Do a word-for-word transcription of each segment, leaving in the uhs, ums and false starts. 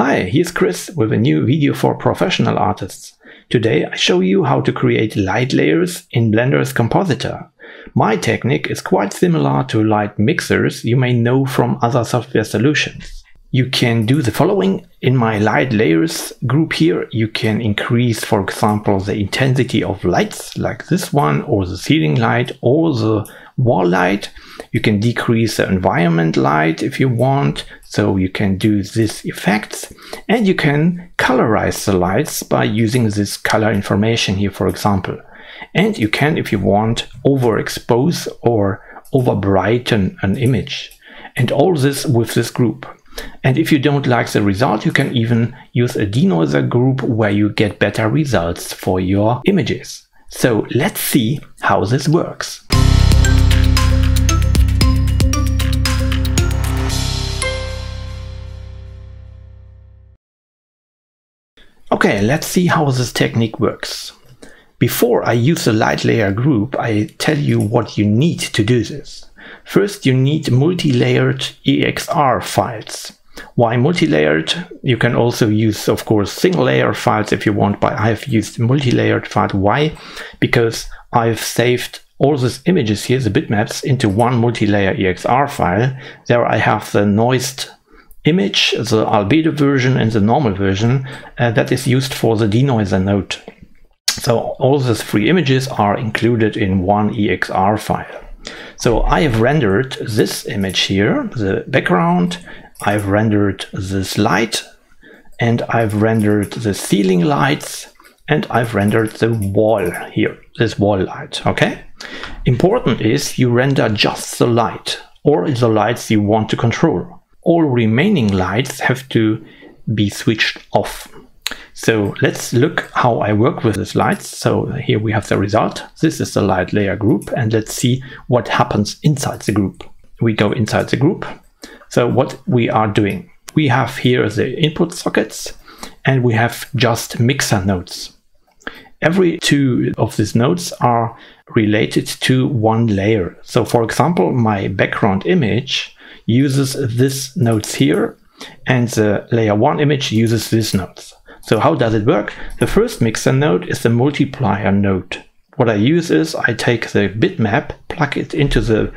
Hi, here's Chris with a new video for professional artists. Today I show you how to create light layers in Blender's compositor. My technique is quite similar to light mixers you may know from other software solutions. You can do the following. In my light layers group here, you can increase, for example, the intensity of lights like this one, or the ceiling light, or the wall light. You can decrease the environment light if you want, so you can do these effects, and you can colorize the lights by using this color information here, for example. And you can, if you want, overexpose or overbrighten an image, and all this with this group. And if you don't like the result, you can even use a denoiser group where you get better results for your images. So let's see how this works. Okay, let's see how this technique works. Before I use the light layer group, I tell you what you need to do this. First, you need multi-layered E X R files. Why multi-layered? You can also use, of course, single-layer files if you want, but I've used multi-layered files. Why? Because I've saved all these images here, the bitmaps, into one multi-layer E X R file. There I have the noised image, the albedo version and the normal version uh, that is used for the denoiser node. So all these three images are included in one E X R file. So I have rendered this image here, the background, I've rendered this light, and I've rendered the ceiling lights, and I've rendered the wall here, this wall light, okay? Important is you render just the light, or the lights you want to control. All remaining lights have to be switched off. So let's look how I work with these lights. So here we have the result. This is the light layer group, and let's see what happens inside the group. We go inside the group. So what we are doing, we have here the input sockets, and we have just mixer nodes. Every two of these nodes are related to one layer. So for example, my background image uses this nodes here, and the layer one image uses these nodes. So how does it work? The first mixer node is the multiplier node. What I use is I take the bitmap, plug it into the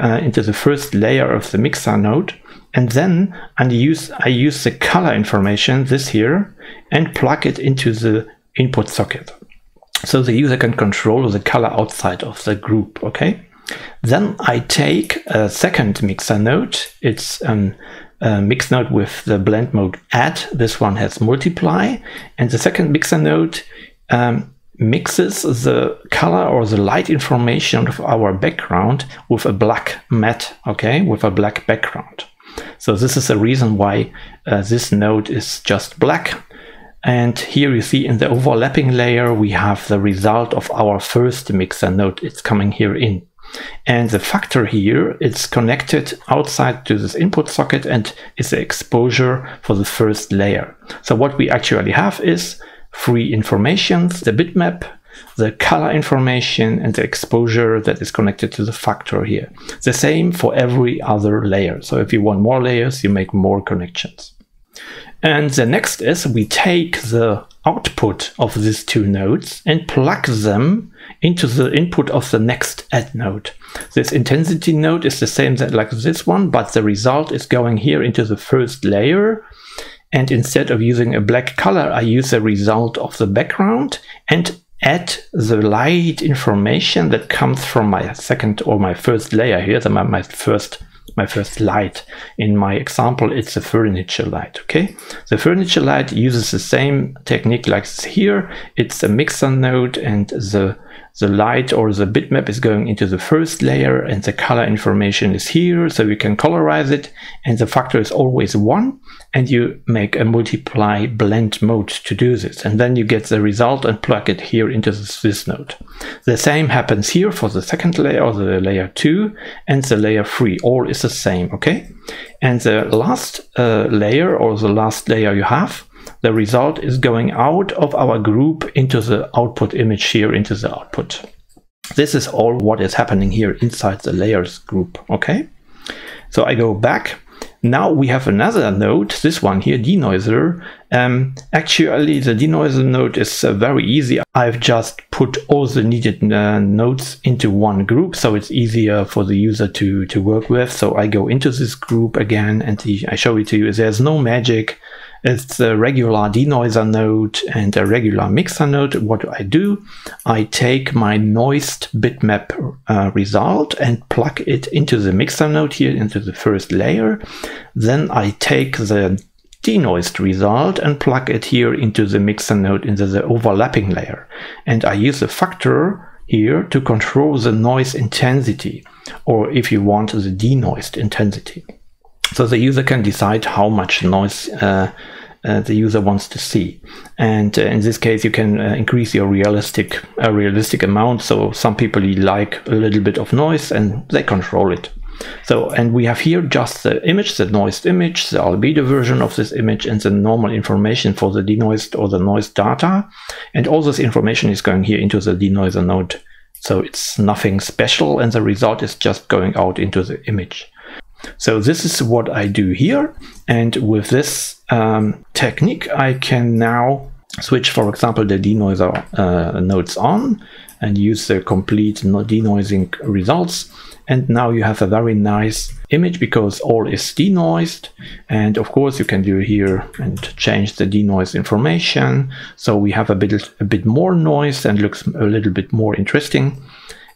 uh, into the first layer of the mixer node, and then I use I use the color information, this here, and plug it into the input socket, so the user can control the color outside of the group. Okay. Then I take a second mixer node. It's an a mix node with the blend mode add. This one has multiply, and the second mixer node um, mixes the color or the light information of our background with a black matte, okay, with a black background. So this is the reason why uh, this node is just black. And here you see in the overlapping layer we have the result of our first mixer node. It's coming here in. And the factor here, it's connected outside to this input socket and is the exposure for the first layer. So what we actually have is three informations, the bitmap, the color information, and the exposure that is connected to the factor here. The same for every other layer. So if you want more layers, you make more connections. And the next is we take the output of these two nodes and plug them into the input of the next add node. This intensity node is the same that like this one, but the result is going here into the first layer. And instead of using a black color, I use the result of the background and add the light information that comes from my second or my first layer here, so my, my first my first light. In my example, it's the furniture light, okay? The furniture light uses the same technique like here. It's a mixer node, and the, the light or the bitmap is going into the first layer, and the color information is here, so you can colorize it, and the factor is always one, and you make a multiply blend mode to do this, and then you get the result and plug it here into this, this node. The same happens here for the second layer, the layer two, and the layer three. All is the same, okay? And the last uh, layer or the last layer you have, the result is going out of our group into the output image here, into the output. This is all what is happening here inside the layers group, okay? So I go back. Now we have another node, this one here, denoiser. Um, actually, the denoiser node is uh, very easy. I've just put all the needed uh, nodes into one group, so it's easier for the user to, to work with. So I go into this group again and I show it to you. There's no magic. It's a regular denoiser node and a regular mixer node. What do I do? I take my noised bitmap uh, result and plug it into the mixer node here, into the first layer. Then I take the denoised result and plug it here into the mixer node, into the overlapping layer. And I use a factor here to control the noise intensity, or if you want, the denoised intensity. So the user can decide how much noise uh, uh, the user wants to see, and uh, in this case you can uh, increase your realistic uh, realistic amount. So some people like a little bit of noise and they control it. So, and we have here just the image, the noised image, the albedo version of this image, and the normal information for the denoised or the noised data, and all this information is going here into the denoiser node. So it's nothing special, and the result is just going out into the image. So this is what I do here, and with this um, technique I can now switch, for example, the denoiser uh, nodes on and use the complete denoising results. And now you have a very nice image because all is denoised. And of course you can do here and change the denoise information, so we have a bit, a bit more noise and looks a little bit more interesting.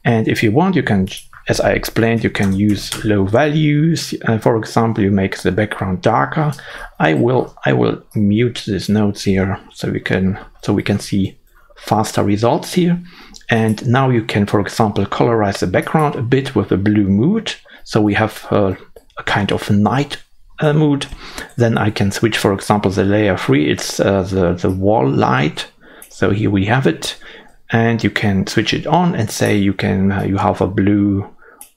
And if you want, you can, as I explained, you can use low values. Uh, for example, you make the background darker. I will I will mute these nodes here so we can so we can see faster results here. And now you can, for example, colorize the background a bit with a blue mood. So we have uh, a kind of night uh, mood. Then I can switch, for example, the layer three. It's uh, the the wall light. So here we have it, and you can switch it on and say you can uh, you have a blue.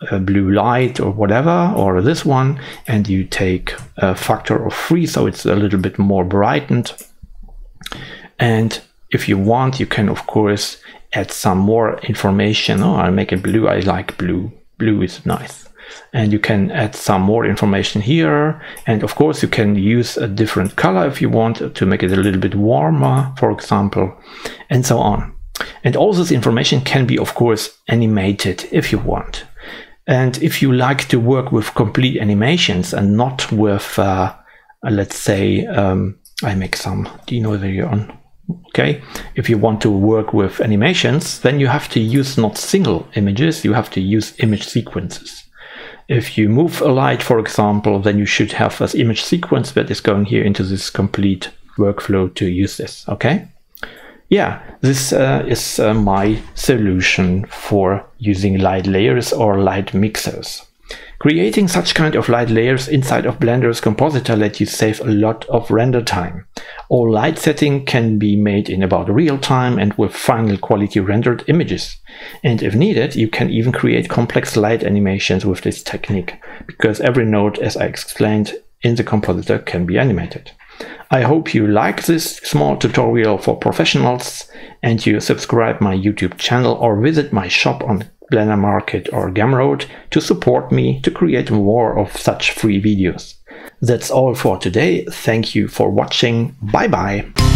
A blue light or whatever, or this one, and you take a factor of three, so it's a little bit more brightened. And if you want, you can of course add some more information. Oh, I'll make it blue. I like blue. Blue is nice. And you can add some more information here, and of course you can use a different color if you want to make it a little bit warmer, for example, and so on. And all this information can be of course animated if you want. And if you like to work with complete animations and not with, uh, let's say, um, I make some denoiser on, okay? If you want to work with animations, then you have to use not single images, you have to use image sequences. If you move a light, for example, then you should have an image sequence that is going here into this complete workflow to use this, okay? Yeah, this uh, is uh, my solution for using light layers or light mixers. Creating such kind of light layers inside of Blender's compositor lets you save a lot of render time. All light setting can be made in about real time and with final quality rendered images. And if needed, you can even create complex light animations with this technique, because every node, as I explained in the compositor, can be animated. I hope you like this small tutorial for professionals, and you subscribe my YouTube channel or visit my shop on Blender Market or Gumroad to support me to create more of such free videos. That's all for today. Thank you for watching. Bye bye.